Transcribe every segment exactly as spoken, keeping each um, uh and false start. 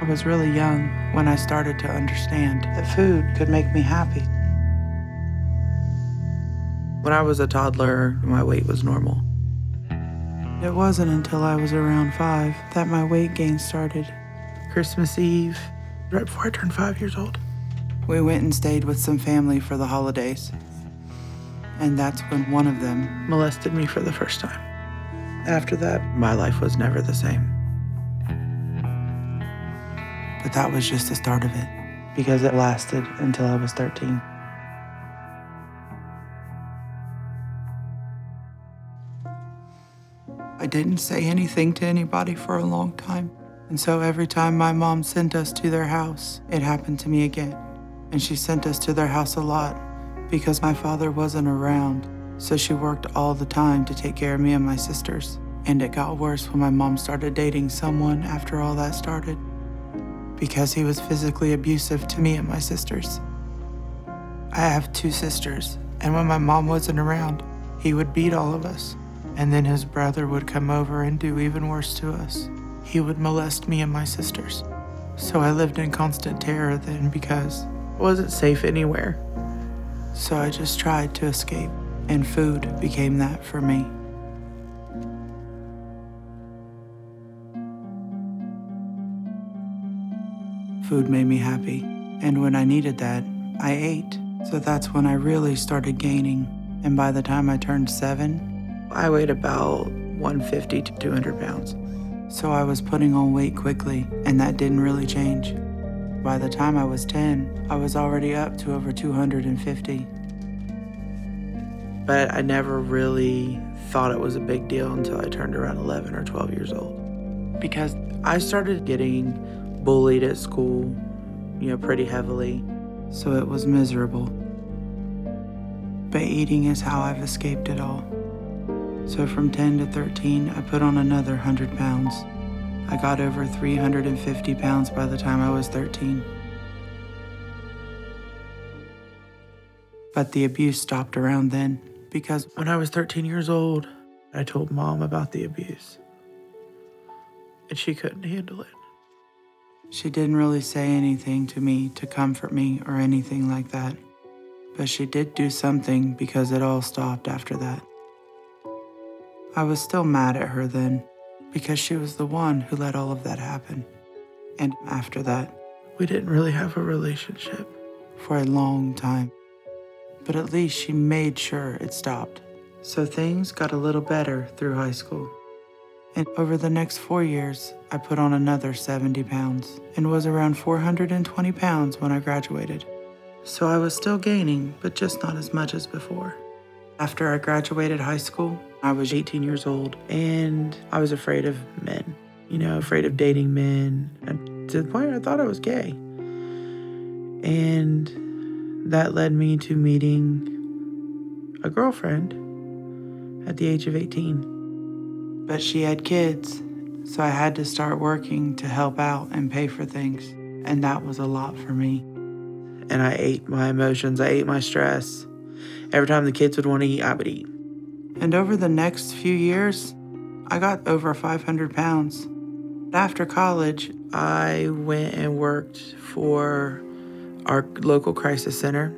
I was really young when I started to understand that food could make me happy. When I was a toddler, my weight was normal. It wasn't until I was around five that my weight gain started. Christmas Eve, right before I turned five years old, we went and stayed with some family for the holidays. And that's when one of them molested me for the first time. After that, my life was never the same. But that was just the start of it, because it lasted until I was thirteen. I didn't say anything to anybody for a long time. And so every time my mom sent us to their house, it happened to me again. And she sent us to their house a lot because my father wasn't around. So she worked all the time to take care of me and my sisters. And it got worse when my mom started dating someone after all that started, because he was physically abusive to me and my sisters. I have two sisters, and when my mom wasn't around, he would beat all of us. And then his brother would come over and do even worse to us. He would molest me and my sisters. So I lived in constant terror then, because I wasn't safe anywhere. So I just tried to escape, and food became that for me. Food made me happy, and when I needed that, I ate. So that's when I really started gaining. And by the time I turned seven, I weighed about one fifty to two hundred pounds. So I was putting on weight quickly, and that didn't really change. By the time I was ten, I was already up to over two hundred fifty. But I never really thought it was a big deal until I turned around eleven or twelve years old. Because I started getting bullied at school, you know, pretty heavily. So it was miserable. But eating is how I've escaped it all. So from ten to thirteen, I put on another one hundred pounds. I got over three hundred fifty pounds by the time I was thirteen. But the abuse stopped around then, because when I was thirteen years old, I told Mom about the abuse, and she couldn't handle it. She didn't really say anything to me to comfort me or anything like that, but she did do something, because it all stopped after that. I was still mad at her then, because she was the one who let all of that happen. And after that, we didn't really have a relationship for a long time. But at least she made sure it stopped. So things got a little better through high school. And over the next four years, I put on another seventy pounds and was around four hundred twenty pounds when I graduated. So I was still gaining, but just not as much as before. After I graduated high school, I was eighteen years old, and I was afraid of men, you know, afraid of dating men. And to the point where I thought I was gay. And that led me to meeting a girlfriend at the age of eighteen. But she had kids, so I had to start working to help out and pay for things. And that was a lot for me. And I ate my emotions, I ate my stress. Every time the kids would want to eat, I would eat. And over the next few years, I got over five hundred pounds. After college, I went and worked for our local crisis center.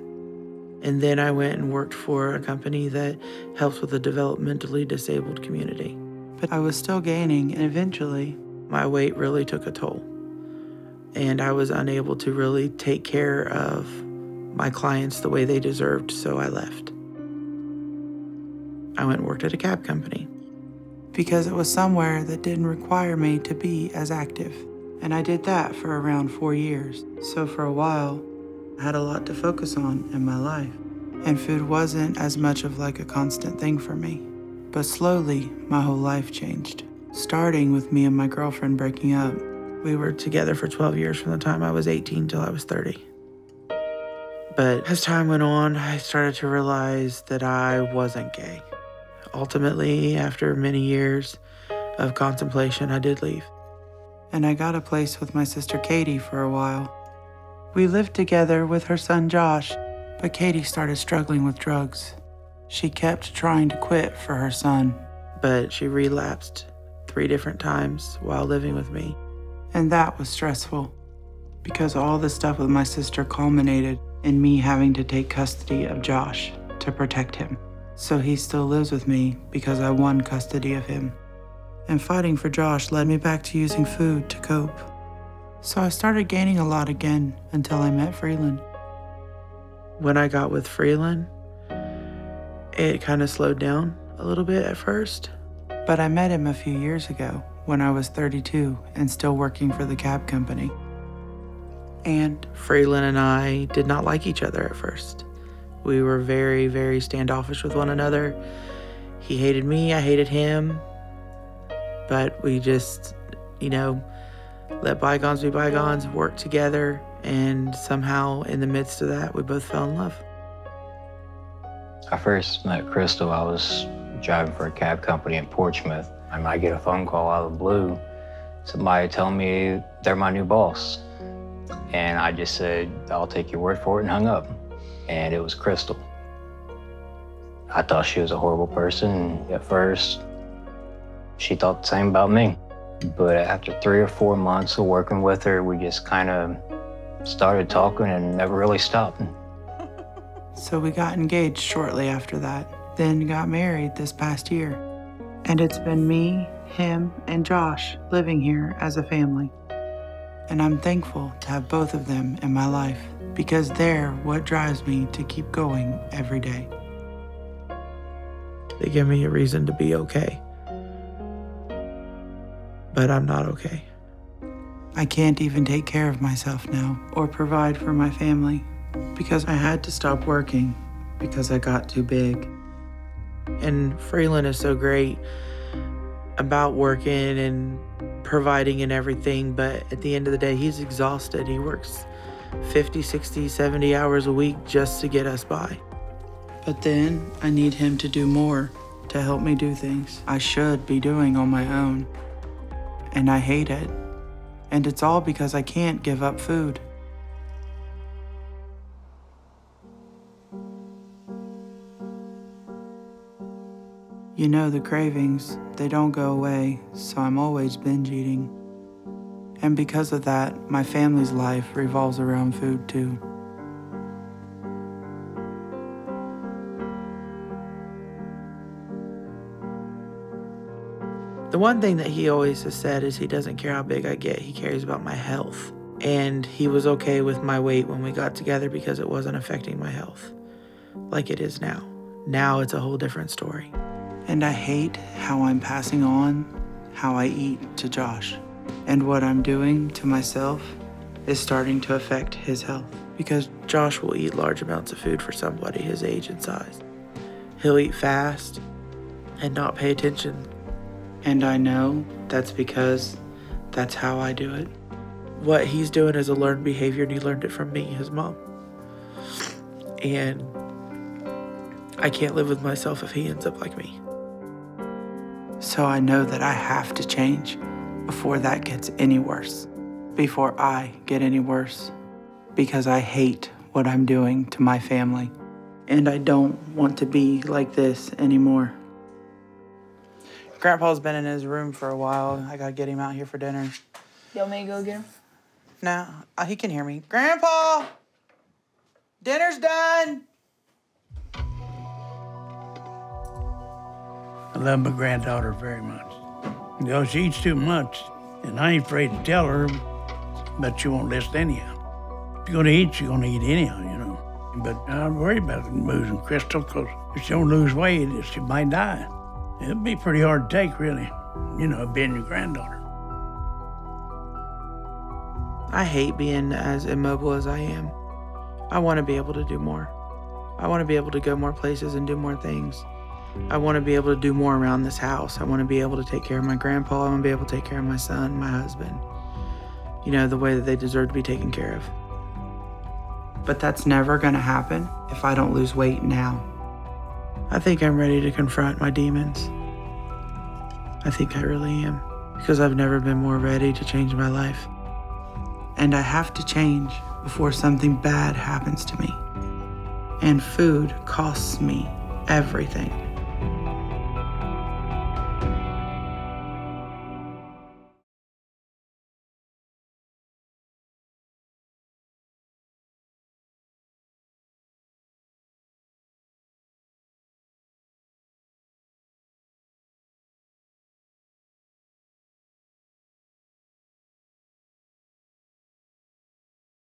And then I went and worked for a company that helps with the developmentally disabled community. But I was still gaining, and eventually, my weight really took a toll. And I was unable to really take care of my clients the way they deserved, so I left. I went and worked at a cab company, because it was somewhere that didn't require me to be as active. And I did that for around four years. So for a while, I had a lot to focus on in my life. And food wasn't as much of like a constant thing for me. But slowly, my whole life changed, starting with me and my girlfriend breaking up. We were together for twelve years from the time I was eighteen till I was thirty. But as time went on, I started to realize that I wasn't gay. Ultimately, after many years of contemplation, I did leave. And I got a place with my sister Katie for a while. We lived together with her son Josh, but Katie started struggling with drugs. She kept trying to quit for her son, but she relapsed three different times while living with me. And that was stressful because all the stuff with my sister culminated in me having to take custody of Josh to protect him. So he still lives with me because I won custody of him. And fighting for Josh led me back to using food to cope. So I started gaining a lot again until I met Freeland. When I got with Freeland, it kind of slowed down a little bit at first. But I met him a few years ago when I was thirty-two and still working for the cab company. And Freeland and I did not like each other at first. We were very, very standoffish with one another. He hated me, I hated him. But we just, you know, let bygones be bygones, worked together, and somehow in the midst of that, we both fell in love. I first met Crystal. I was driving for a cab company in Portsmouth. And I get a phone call out of the blue. Somebody telling me they're my new boss. And I just said, I'll take your word for it, and hung up. And it was Crystal. I thought she was a horrible person at first. She thought the same about me. But after three or four months of working with her, we just kind of started talking and never really stopped. So we got engaged shortly after that, then got married this past year. And it's been me, him, and Josh living here as a family. And I'm thankful to have both of them in my life, because they're what drives me to keep going every day. They give me a reason to be okay. But I'm not okay. I can't even take care of myself now or provide for my family, because I had to stop working because I got too big. And Freeland is so great about working and providing and everything, but at the end of the day, he's exhausted. He works fifty, sixty, seventy hours a week just to get us by. But then I need him to do more to help me do things I should be doing on my own. And I hate it. And it's all because I can't give up food. You know, the cravings, they don't go away, so I'm always binge eating. And because of that, my family's life revolves around food too. The one thing that he always has said is he doesn't care how big I get, he cares about my health. And he was okay with my weight when we got together because it wasn't affecting my health like it is now. Now it's a whole different story. And I hate how I'm passing on how I eat to Josh. And what I'm doing to myself is starting to affect his health. Because Josh will eat large amounts of food for somebody his age and size. He'll eat fast and not pay attention. And I know that's because that's how I do it. What he's doing is a learned behavior, and he learned it from me, his mom. And I can't live with myself if he ends up like me. So I know that I have to change before that gets any worse, before I get any worse, because I hate what I'm doing to my family, and I don't want to be like this anymore. Grandpa's been in his room for a while. I gotta get him out here for dinner. You want me to go get him? No, uh, he can hear me. Grandpa! Dinner's done! I love my granddaughter very much. You know, she eats too much, and I ain't afraid to tell her, but she won't listen anyhow. If you're gonna eat, you're gonna eat anyhow, you know. But I'm worried about losing Crystal, because if she don't lose weight, she might die. It'd be pretty hard to take, really, you know, being your granddaughter. I hate being as immobile as I am. I wanna be able to do more. I wanna be able to go more places and do more things. I want to be able to do more around this house. I want to be able to take care of my grandpa. I want to be able to take care of my son, my husband. You know, the way that they deserve to be taken care of. But that's never going to happen if I don't lose weight now. I think I'm ready to confront my demons. I think I really am. Because I've never been more ready to change my life. And I have to change before something bad happens to me. And food costs me everything.